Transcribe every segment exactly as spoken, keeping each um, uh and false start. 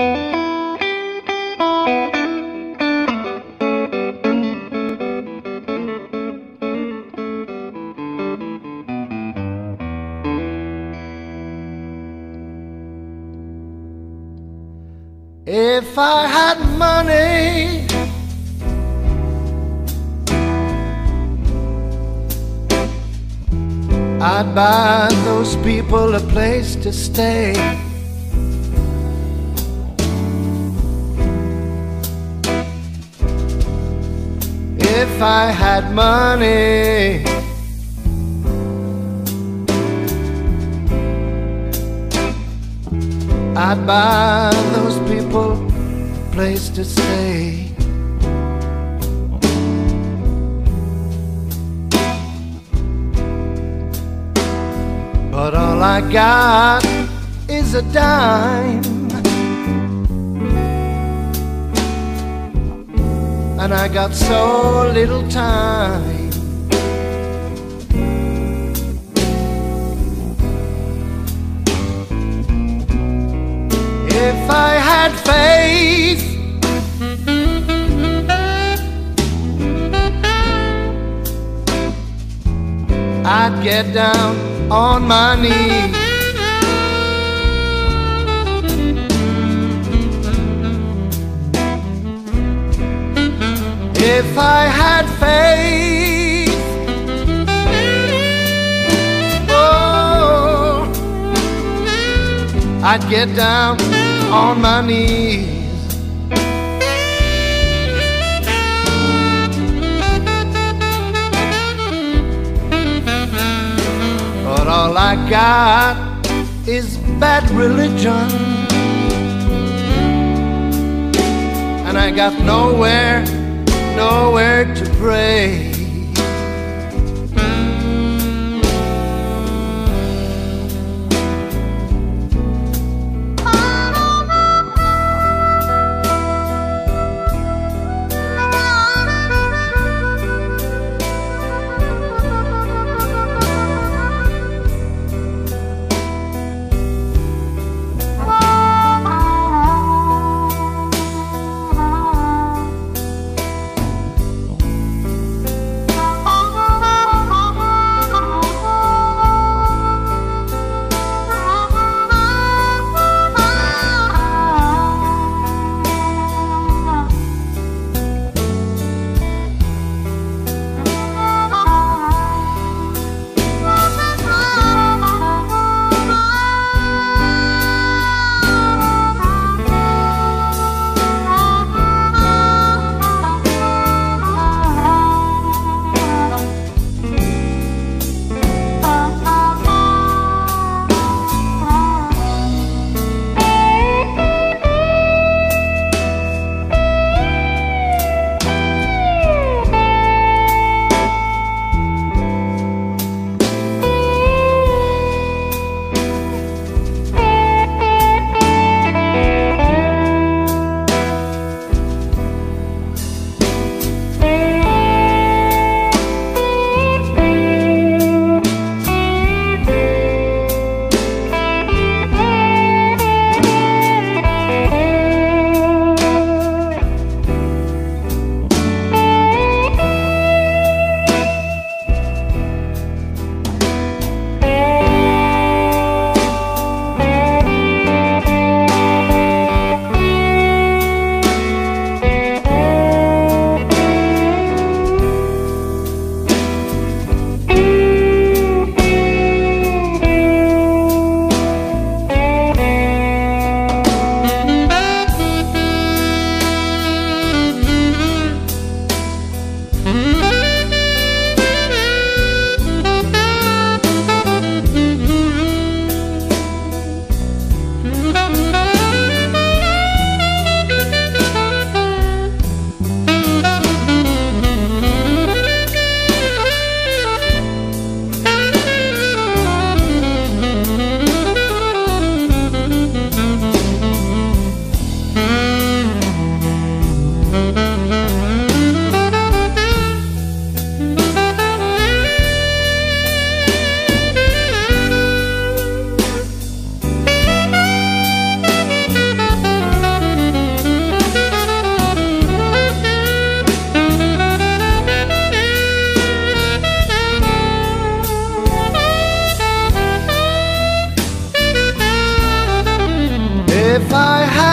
If I had money, I'd buy those people a place to stay. If I had money, I'd buy those people a place to stay. But all I got is a dime, and I got so little time. If I had faith, I'd get down on my knees. If I had faith, oh, I'd get down on my knees. But all I got is bad religion, and I got nowhere, nowhere to pray.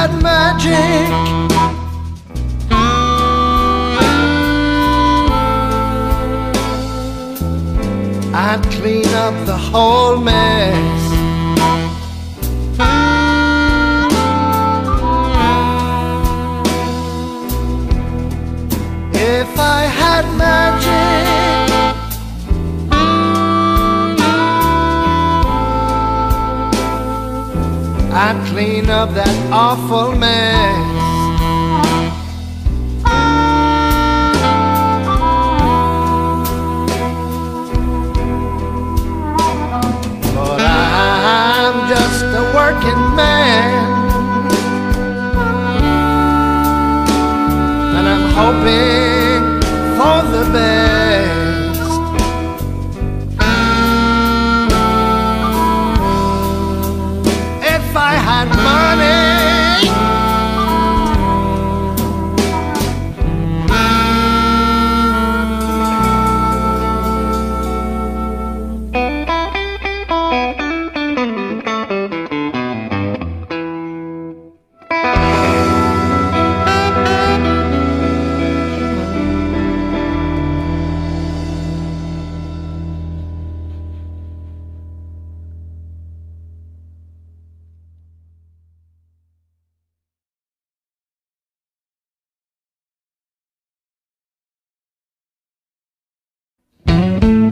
that magic. I'd clean up the whole mess. If I had magic, I'd clean up that awful mess. But I'm just a working man, and I'm hoping for the best. Mm-hmm.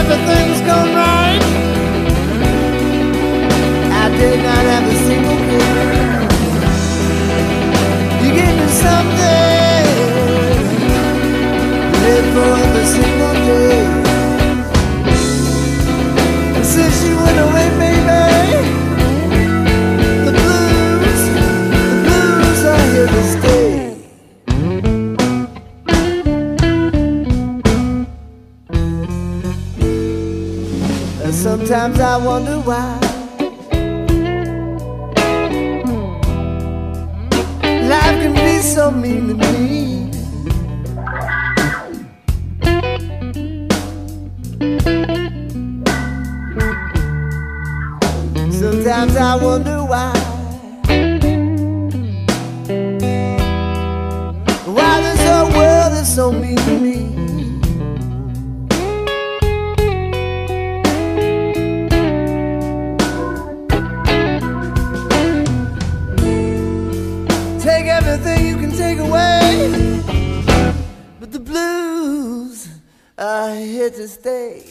Everything's gone right. I did not have a single care. You gave me something to live for every single day. And since you went away, baby, the blues, the blues are here to stay. Sometimes I wonder why life can be so mean to me. Sometimes I wonder why, why this whole world is so mean to me. Take everything you can take away, but the blues are here to stay.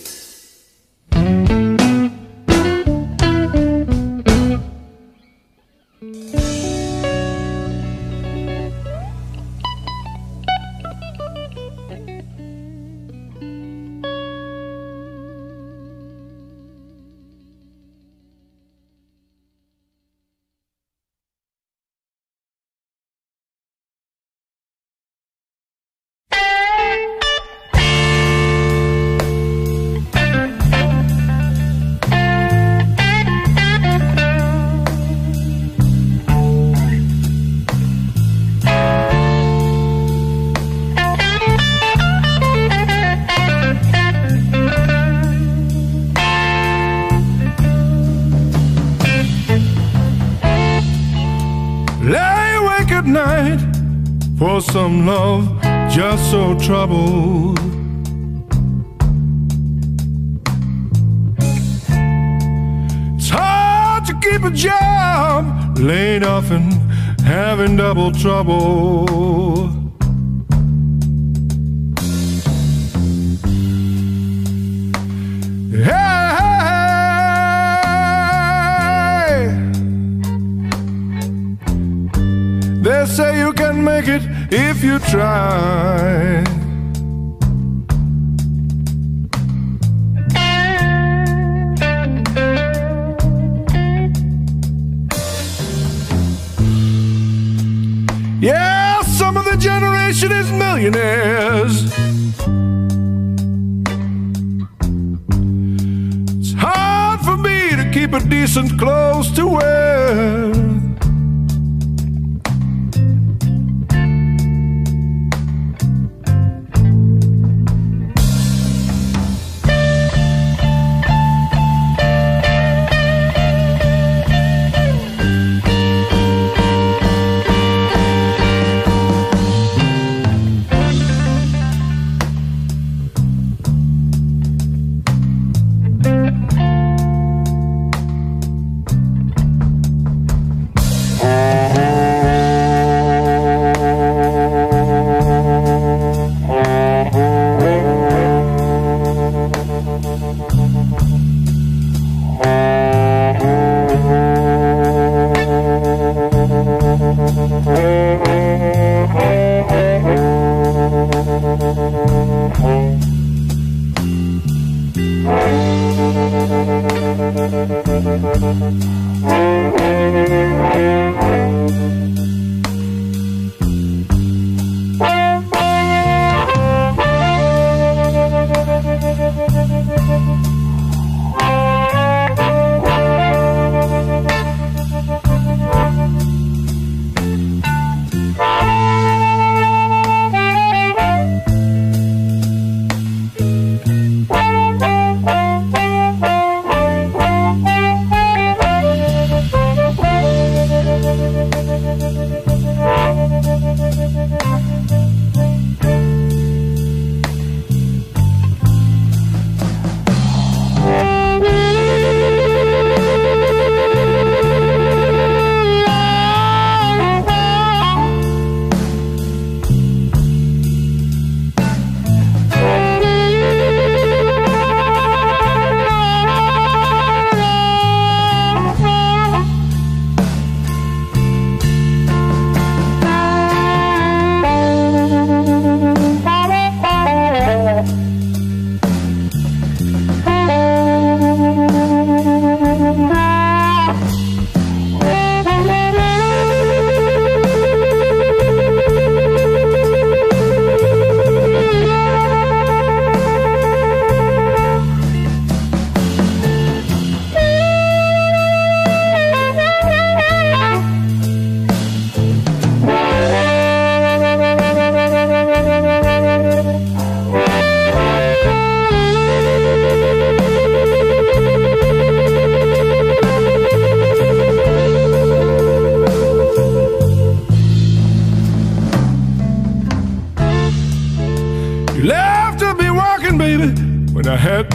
For some love just so troubled, it's hard to keep a job, laid off and having double trouble. Hey, hey, hey. They say you can make it if you try. Yeah, some of the generation is millionaires. It's hard for me to keep a decent clothes to wear.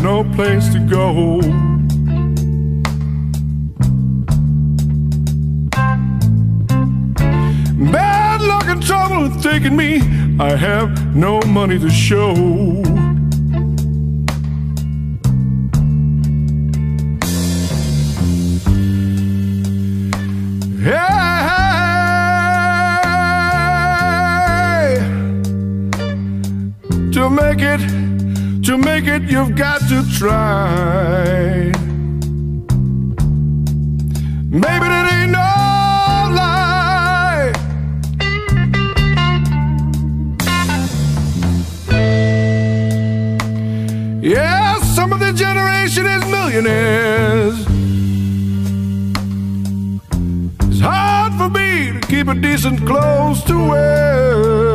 no place to go. Bad luck and trouble have taken me, I have no money to show. To make it, to make it, you've got to try. Maybe it ain't no lie. Yeah, some of the generation is millionaires. It's hard for me to keep a decent clothes to wear.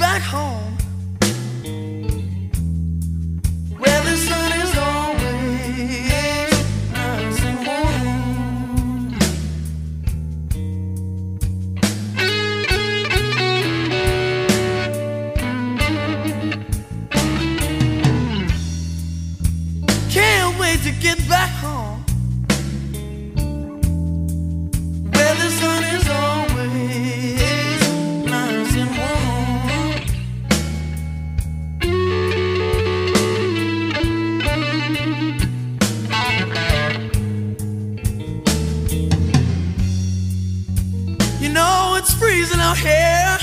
back home, where the sun is always rising warm. Can't wait to get back home, where the sun is always rising warm. You know it's freezing out here,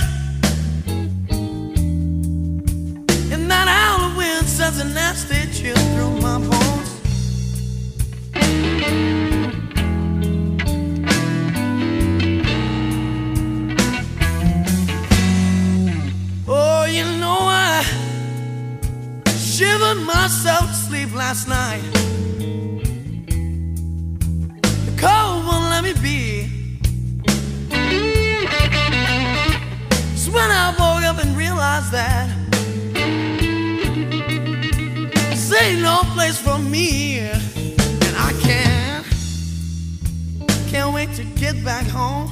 and that hour wind sends a nasty chill through my bones. Oh, you know I shivered myself to sleep last night. The cold won't let me be. When I woke up and realized that this ain't no place for me, and I can't, can't wait to get back home,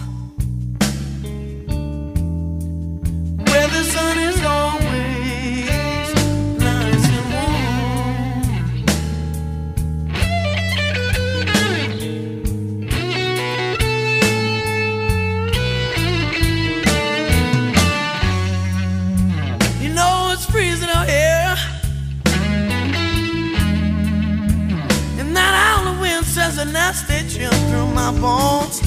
where the sun is always nice and freezing out here, and that howling wind sends a nasty chill through my bones.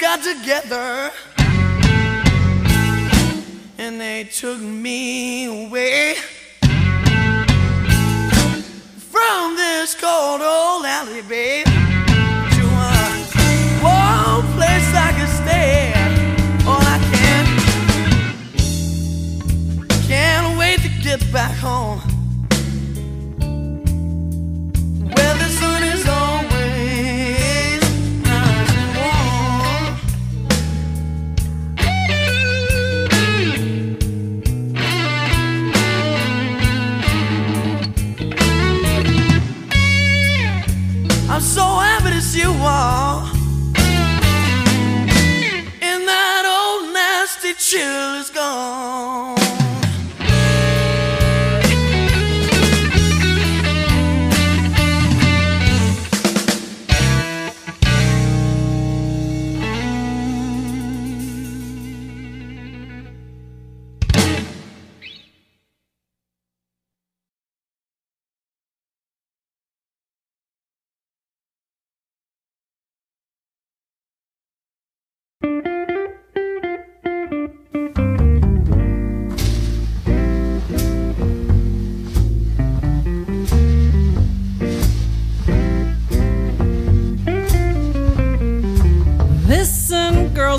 Got together and they took me away from this cold old alley, babe, to a warm place I could stay. Oh, I can't, can't wait to get back home, where the sun is always. You are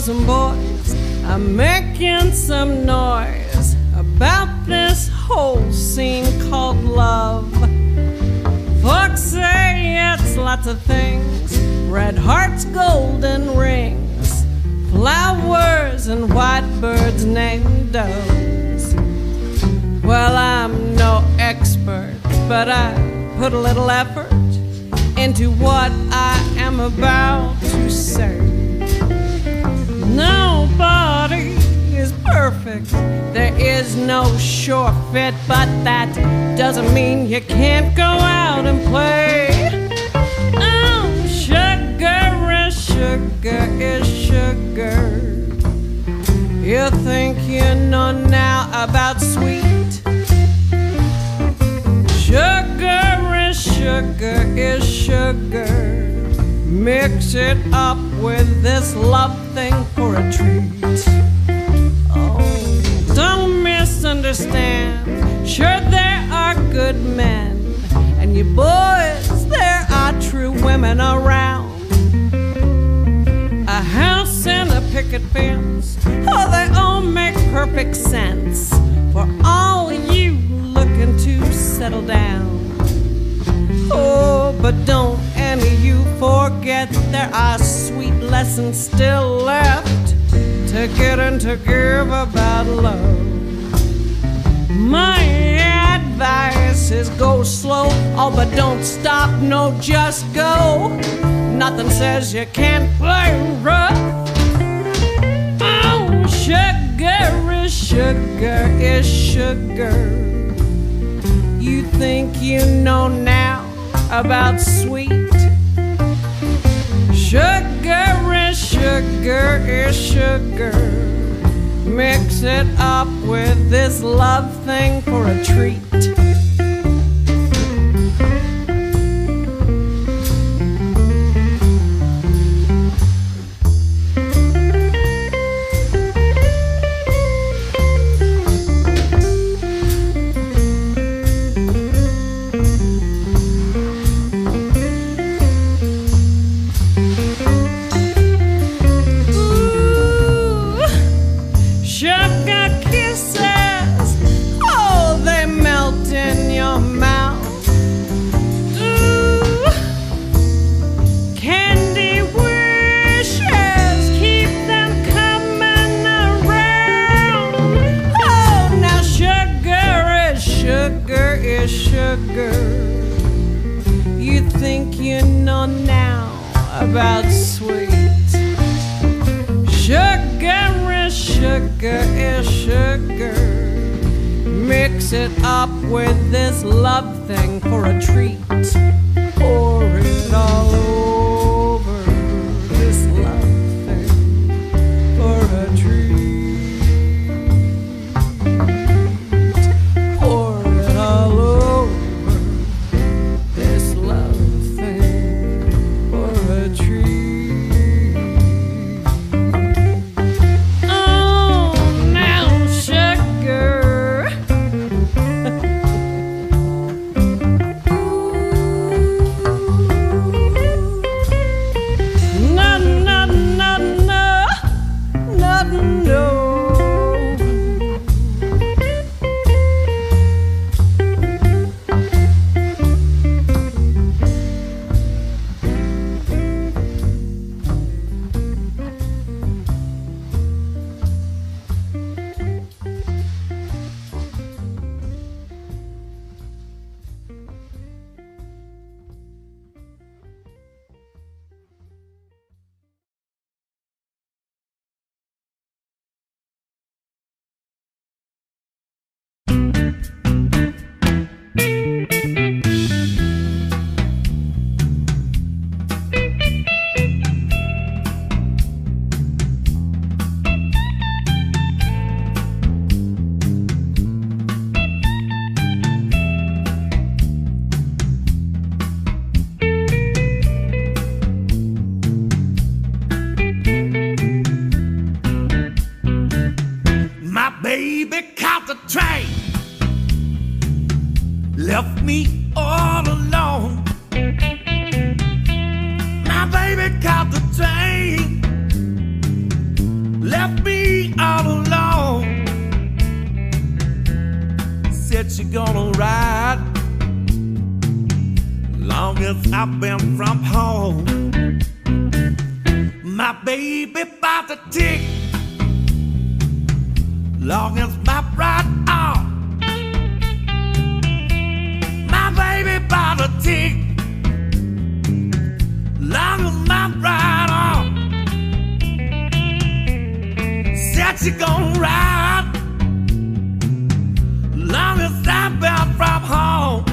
girls and boys are making some noise about this whole scene called love. Folks say it's lots of things: red hearts, golden rings, flowers, and white birds named doves. Well, I'm no expert, but I put a little effort into what I am about to say. Nobody is perfect. There is no sure fit, but that doesn't mean you can't go out and play. Oh, sugar is sugar is sugar. You think you know now about sweet? Sugar is sugar is sugar. Mix it up with this love thing for a treat. Oh, don't misunderstand. Sure, there are good men, and you boys, there are true women around. A house and a picket fence, oh, they all make perfect sense for all you looking to settle down. Oh, but don't any you forget there are sweet lessons still left to get and to give about love. My advice is go slow, oh, but don't stop, no, just go. Nothing says you can't play rough. Oh, sugar is sugar is sugar. You think you know now about sweet? Sugar is sugar is sugar. Mix it up with this love thing for a treat. About sweet. Sugar is sugar is sugar. Mix it up with this love thing for a treat. Pour it all over this love thing for a treat. Pour it all over this love thing for a treat. that you're gonna ride. Long as I've been from home, my baby about to tick. Long as my right arm, my baby about to tick. Long as my right arm, said she gon' ride. Long as I've been from home.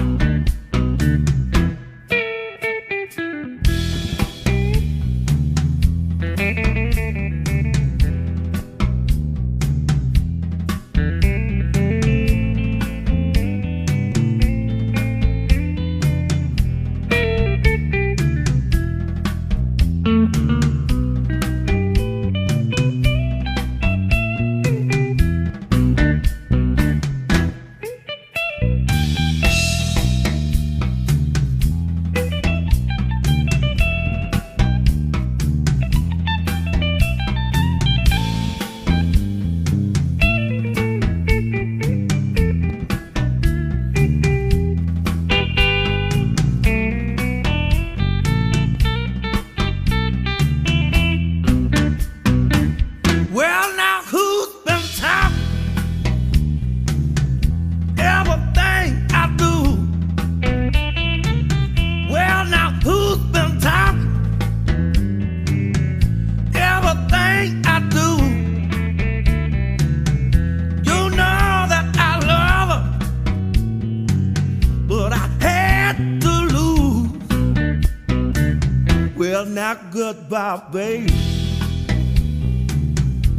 Goodbye, babe.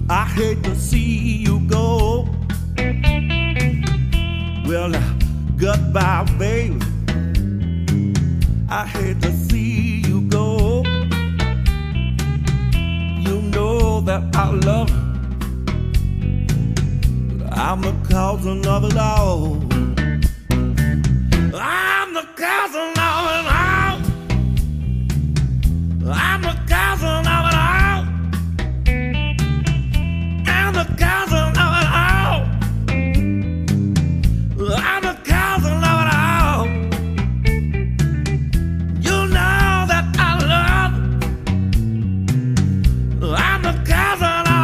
I hate to see you go. Well, now, goodbye, babe. I hate to see you go. You know that I love you, but I'm the cause of it all. I'm the cause of it all. I'm the cousin of it all. I'm the cousin of it all. I'm the cousin of it all. You know that I love. I'm the cousin of it all.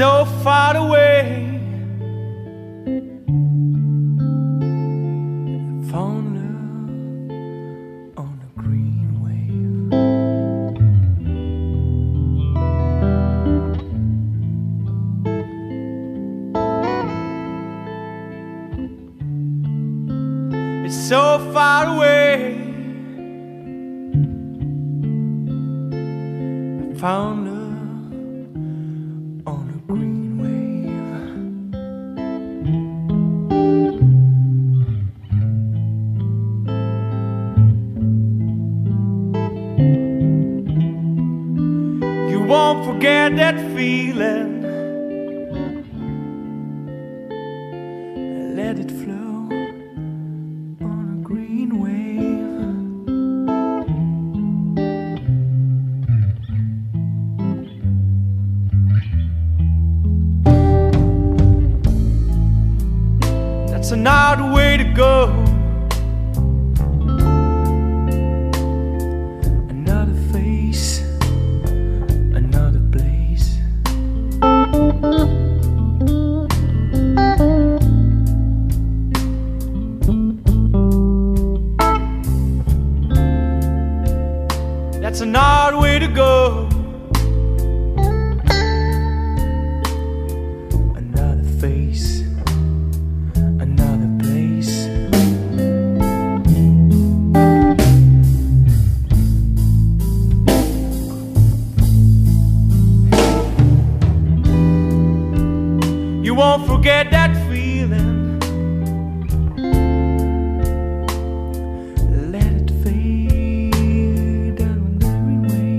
So far away, falling on a green wave. It's so far away, I found love. Forget that feeling, let it flow on a green wave. That's another way to go. You won't forget that feeling. Let it fade down the railway.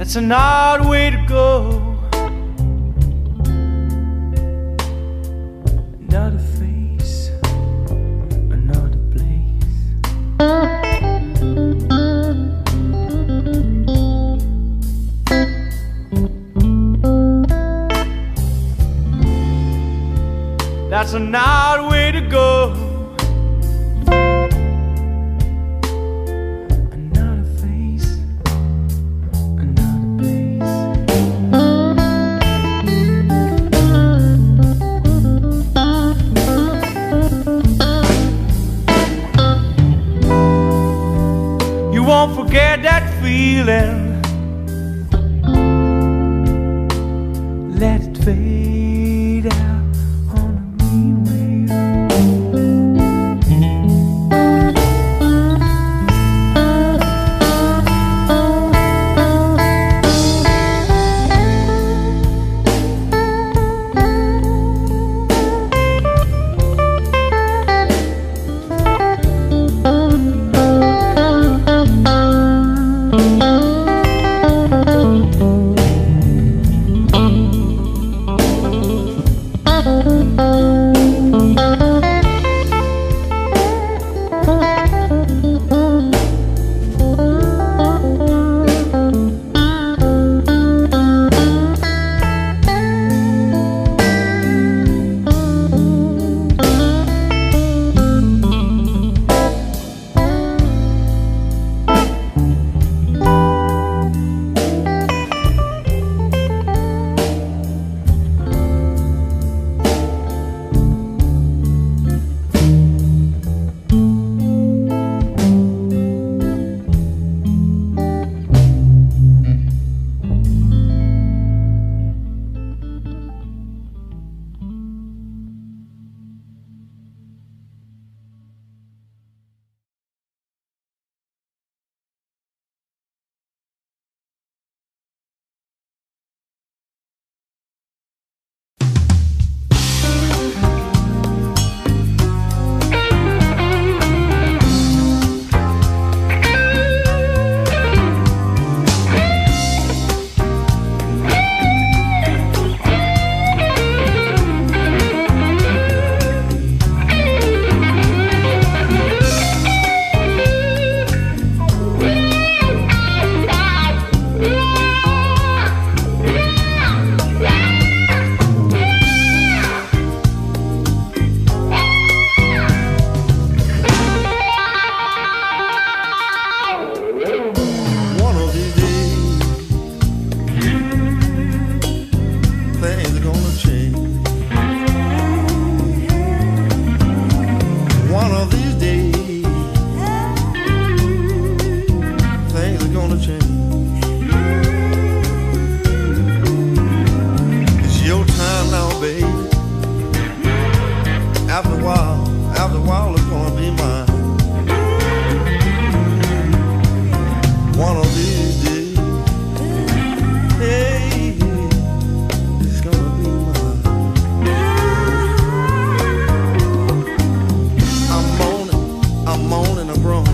It's an odd way to go. Another face, another place. That's an odd way to go. Won't forget that feeling. Let it fade out on a mean way. gonna change. It's your time now, baby. After a while, after a while, it's gonna be mine. One of these days, hey, it's gonna be mine. I'm on it, I'm on it, I'm grown.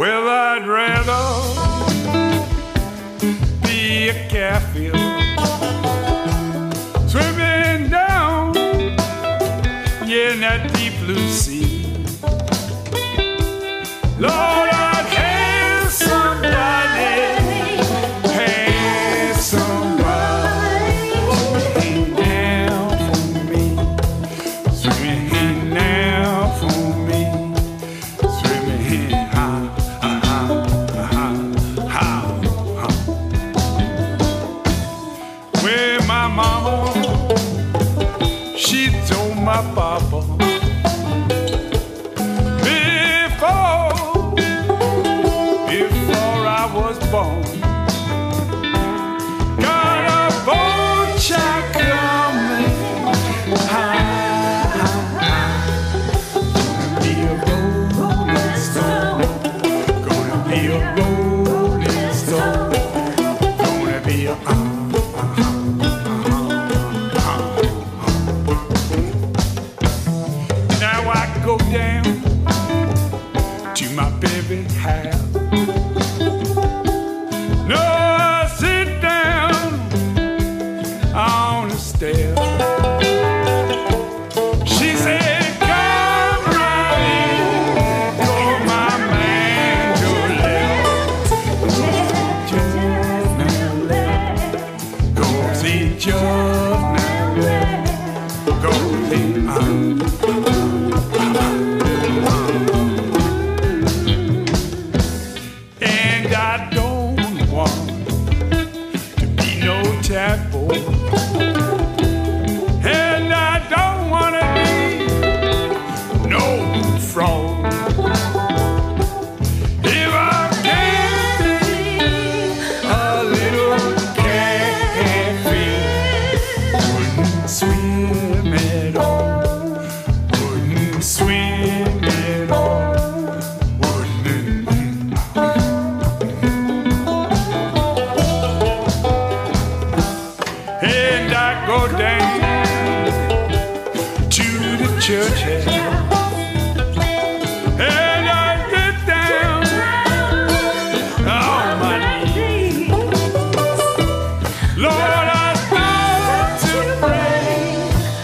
Well, I'd rather be a catfish swimming down, yeah, in that deep blue sea. Lord, I'd have somebody, have somebody down for me, swimming down for me, swimming high, high, high, high, high. Well, my mama, she told my papa, born, got a boat shot coming high, high, gonna be a rolling stone, gonna be a rolling stone, gonna be a uh, uh, uh, uh, uh. Now I go down to my baby house. And I don't want to be no chapel, and I don't want to be no frog. If I can be a little catfish, wouldn't swim at all, wouldn't swim at all. And I go down to the church and I get down on my knees. Lord, I want to pray,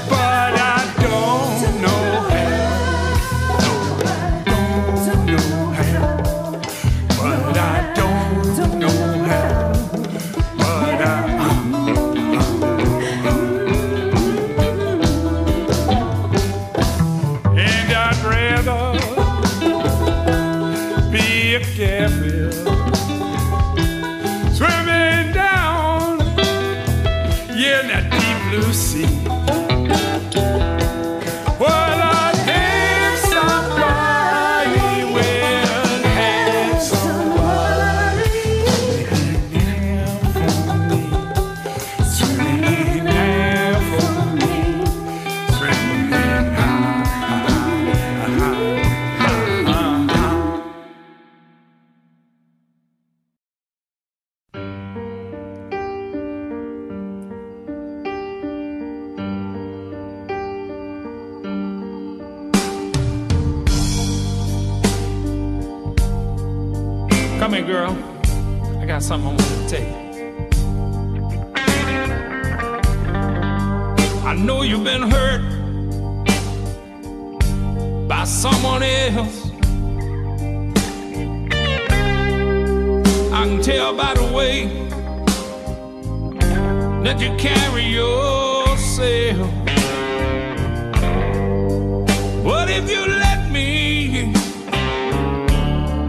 but I don't know how. No, I don't know how, but I don't know how. But I be a catfish swimming down, yeah, in that deep blue sea. Well, I'd have somebody, well, have somebody now for me, swimming now for me, swimming high, high, high. Come here, girl. I got something I want to tell you. I know you've been hurt by someone else. I can tell by the way that you carry yourself. But if you let me,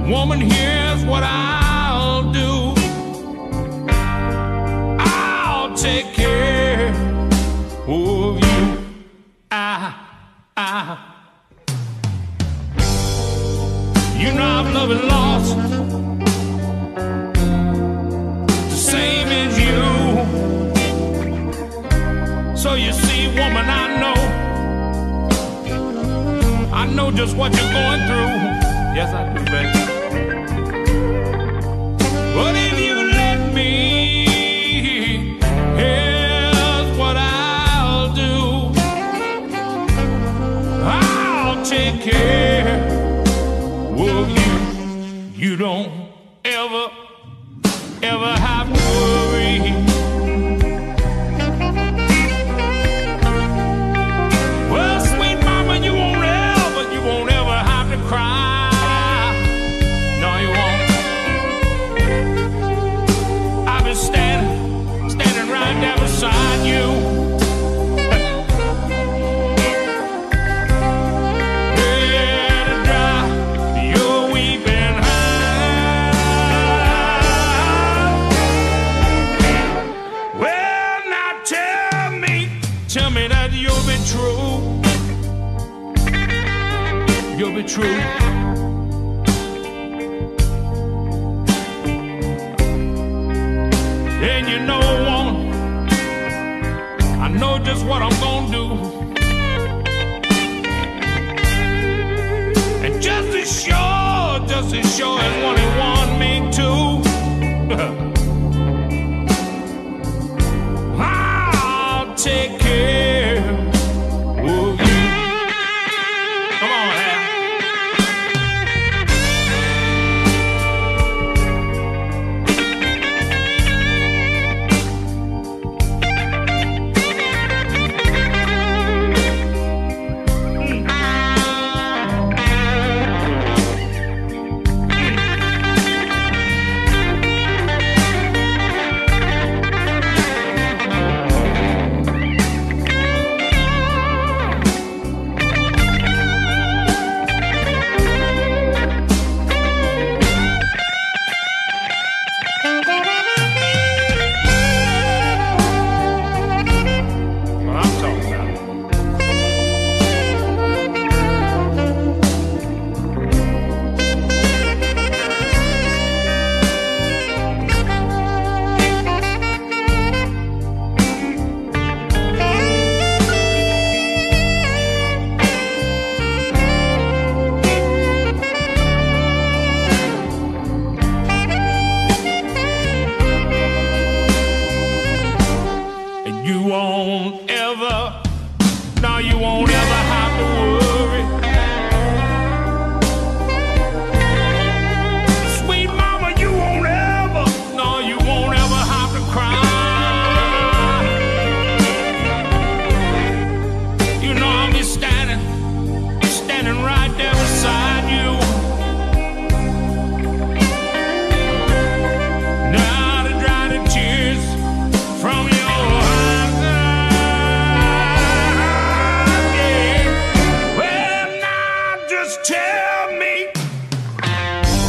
woman, here's what I'll do. I'll take care of you. I, I. You know I'm loving lost the same as you. So you see, woman, I know, I know just what you're going through. Yes, I do, baby. But if you let me, here's what I'll do. I'll take care of you. You don't ever, ever have to worry. Well, sweet mama, you won't ever, you won't ever have to cry. No, you won't. I've been standing, standing right there beside you. Tell me that you'll be true. You'll be true. Then you know, woman, I know just what I'm gonna do. And just as sure, just as sure as one and one make two, I'll take care.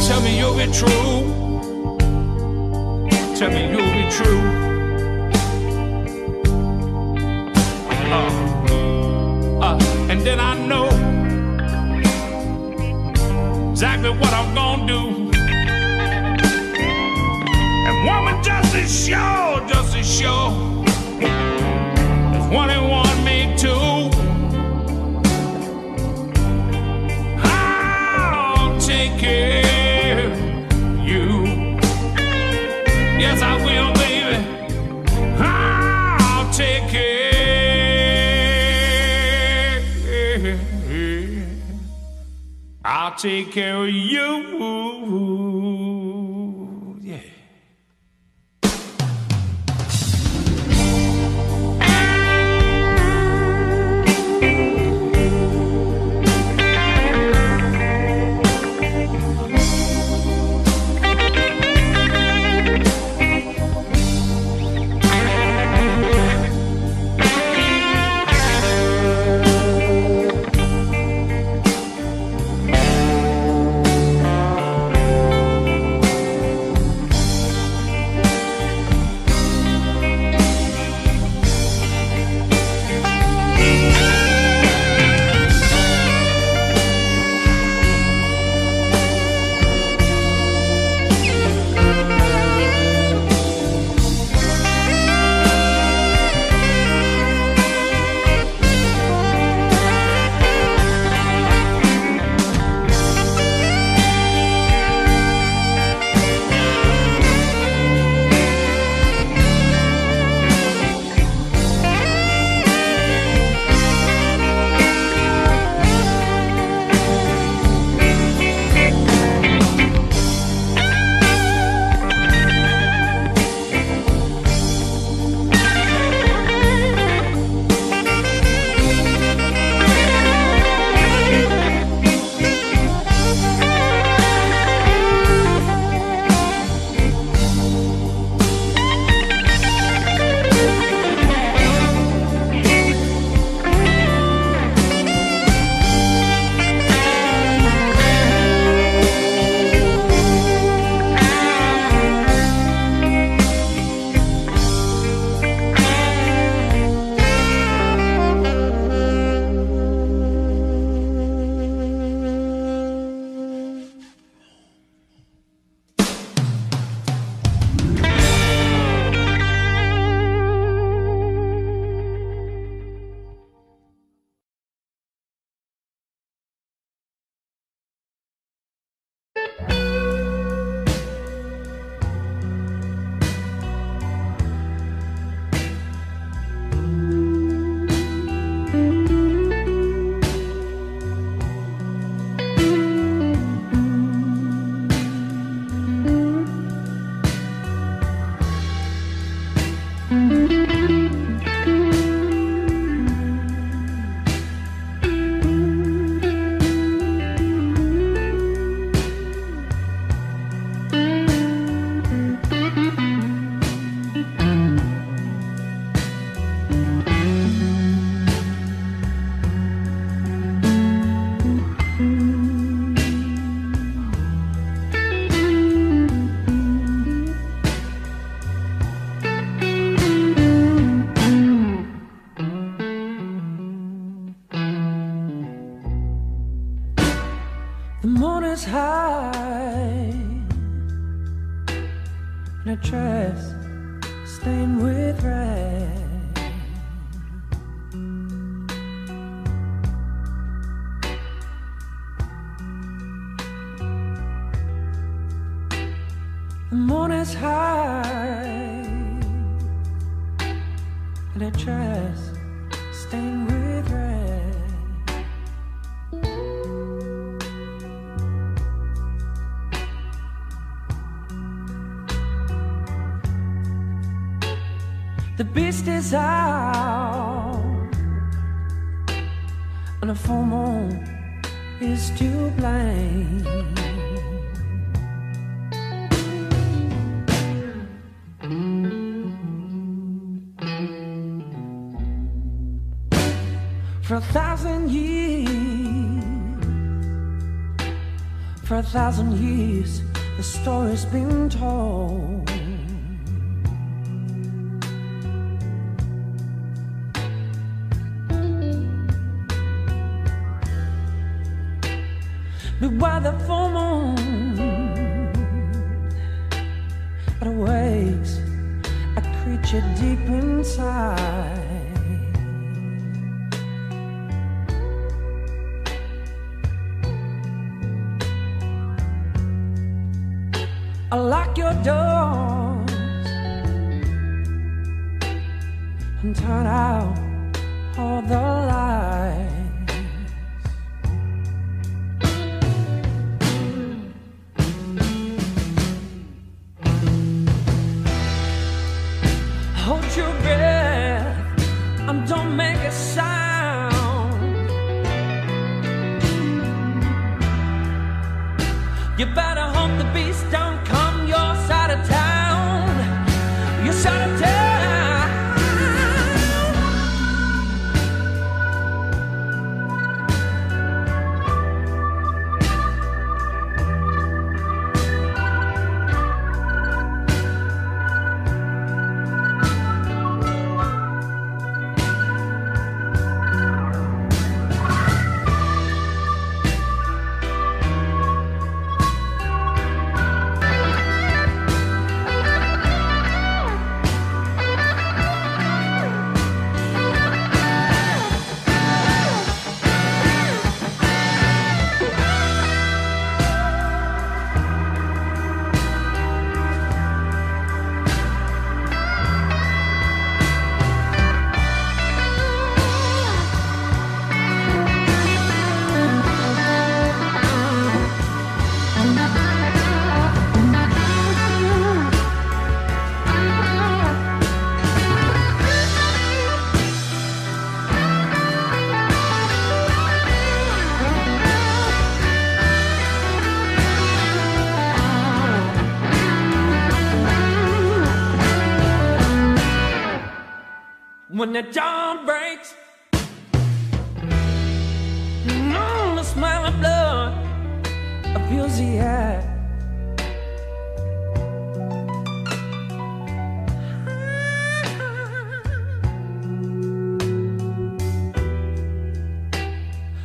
Tell me you'll be true. Tell me you'll be true. Uh, uh, and then I know exactly what I'm gonna do. And woman, just as sure, just as sure as one and one make two, I'll take care. Yes, I will, baby. I'll take care. I'll take care of you. Yeah. in a dress stained with red. The moon is high in a dress stained with red. The beast is out, and the full moon is to blame. For a thousand years, for a thousand years, the story's been told. Beware the full moon, it awakes a creature deep inside. Unlock your doors and turn out all the lights. Hold your breath and don't make a sound. You better hope the beast don't come your side of town, your side of when the dawn breaks, mm, the smell of blood fills the air.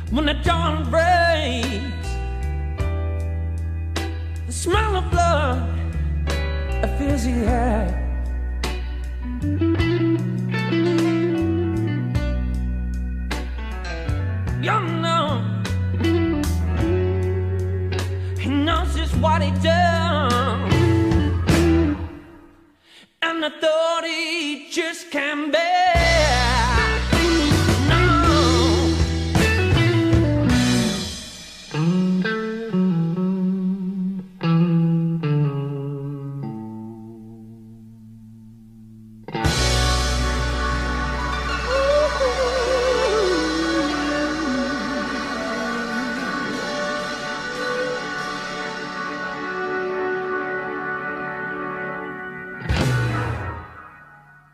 When the dawn breaks, the smell of blood fills the air.